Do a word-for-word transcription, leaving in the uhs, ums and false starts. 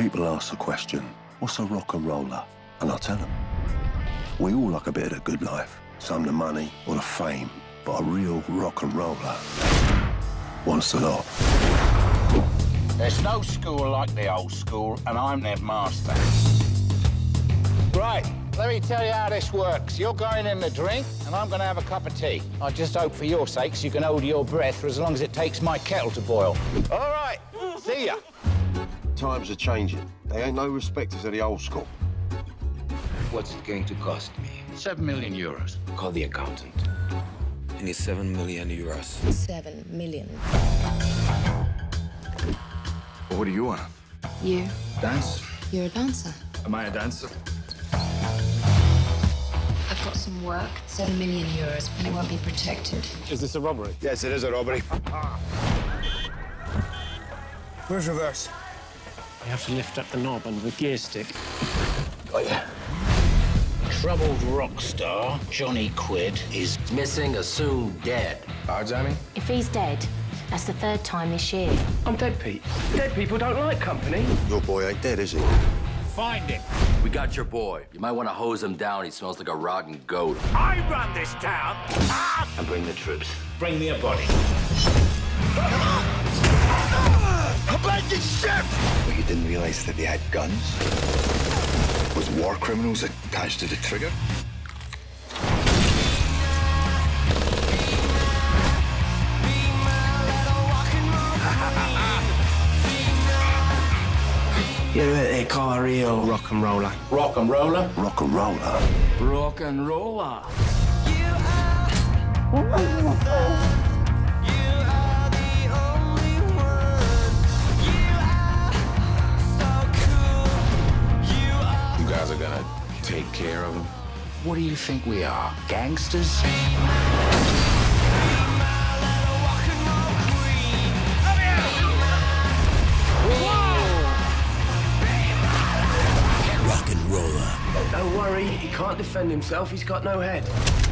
people ask the question, what's a rock and roller? And I tell them. We all like a bit of the good life, some the money or the fame, but a real rock and roller wants a lot. There's no school like the old school, and I'm their master. Right, let me tell you how this works. You're going in to drink, and I'm going to have a cup of tea. I just hope for your sakes you can hold your breath for as long as it takes my kettle to boil. All right, see ya. Times are changing. They ain't no respecters of the old school. What's it going to cost me? Seven million euros. Call the accountant. I need seven million euros. Seven million. Well, what do you want? You. Dance. You're a dancer. Am I a dancer? I've got some work. Seven million euros, and it won't be protected. Is this a robbery? Yes, it is a robbery. Where's reverse? You have to lift up the knob under the gear stick. Got ya. Troubled rock star Johnny Quid is missing or soon dead. Oh, Johnny? If he's dead, that's the third time this year. I'm dead, Pete. Dead people don't like company. Your boy ain't dead, is he? Find him. We got your boy. You might want to hose him down. He smells like a rotten goat. I run this town. Ah! And bring the troops. Bring me a body. A blanket ship! But you didn't realize that they had guns? Was war criminals attached to the trigger? You're what they call a real rock and roller. Rock and roller? Rock and roller. Rock and roller. You are, you are the only one. You are so cool. You are. You guys are gonna take care of them. What do you think we are? Gangsters? Don't worry, he can't defend himself, he's got no head.